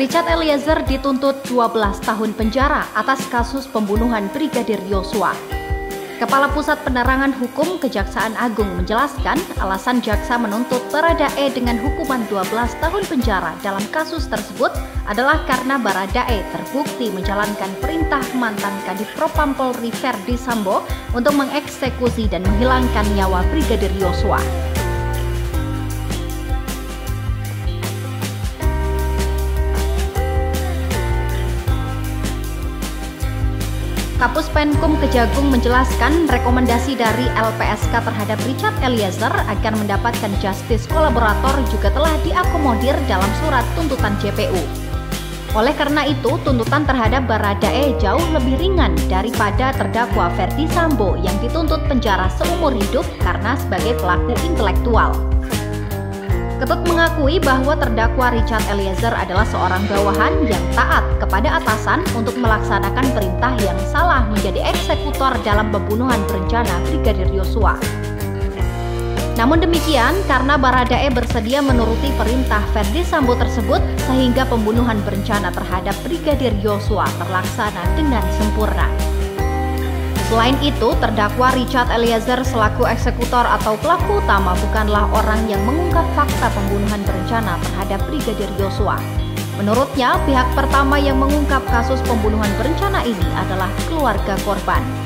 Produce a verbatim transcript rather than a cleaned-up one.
Richard Eliezer dituntut dua belas tahun penjara atas kasus pembunuhan Brigadir Yosua. Kepala Pusat Penerangan Hukum Kejaksaan Agung menjelaskan alasan jaksa menuntut Baradae dengan hukuman dua belas tahun penjara dalam kasus tersebut adalah karena Baradae terbukti menjalankan perintah mantan Kadiv Propam Polri Verdi Sambo untuk mengeksekusi dan menghilangkan nyawa Brigadir Yosua. Kapus Penkum Kejagung menjelaskan rekomendasi dari L P S K terhadap Richard Eliezer agar mendapatkan justice kolaborator juga telah diakomodir dalam surat tuntutan J P U. Oleh karena itu, tuntutan terhadap Baradae jauh lebih ringan daripada terdakwa Verdi Sambo yang dituntut penjara seumur hidup karena sebagai pelaku intelektual. Ketut mengakui bahwa terdakwa Richard Eliezer adalah seorang bawahan yang taat kepada atasan untuk melaksanakan perintah yang salah menjadi eksekutor dalam pembunuhan berencana Brigadir Yosua. Namun demikian, karena Baradae bersedia menuruti perintah Verdi Sambo tersebut, sehingga pembunuhan berencana terhadap Brigadir Yosua terlaksana dengan sempurna. Selain itu, terdakwa Richard Eliezer selaku eksekutor atau pelaku utama bukanlah orang yang mengungkap fakta pembunuhan berencana terhadap Brigadir Yosua. Menurutnya, pihak pertama yang mengungkap kasus pembunuhan berencana ini adalah keluarga korban.